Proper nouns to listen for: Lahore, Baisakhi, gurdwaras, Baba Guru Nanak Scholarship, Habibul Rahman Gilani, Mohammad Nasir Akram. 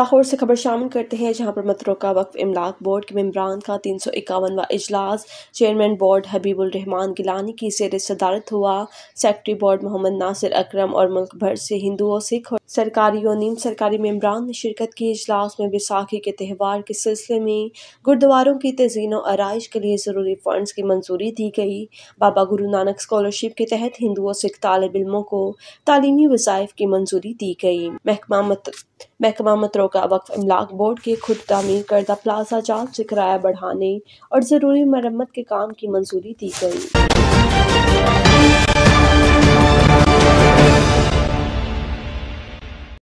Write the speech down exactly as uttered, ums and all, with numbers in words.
लाहौर से खबर शामिल करते हैं जहाँ पर मतरोका वक्फ अमलाक बोर्ड के मम्बरान का तीन सौ इक्यावनवा इजलास चेयरमैन बोर्ड हबीबुल रहमान गिलानी की सैर सदारत हुआ। सेक्रेटरी बोर्ड मोहम्मद नासिर अक्रम और मुल्क भर से हिंदुओं, सिख और सरकारी और निम सरकारी मम्बरान ने शिरकत की। इजलास में बैसाखी के त्यौहार के सिलसिले में गुरुद्वारों की तज़ीन और आरइश के लिए ज़रूरी फंड्स की मंजूरी दी गई। बाबा गुरु नानक स्कॉलरशिप के तहत हिंदुओं सिख तालब इलमों को तालीमी वज़ाइफ की मंजूरी दी गई। महकमा मत महकमा मतरोका वक्फ अमलाक बोर्ड के खुद तामीर करदा प्लाजा जात से किराया बढ़ाने और ज़रूरी मरम्मत के काम की मंजूरी दी गई।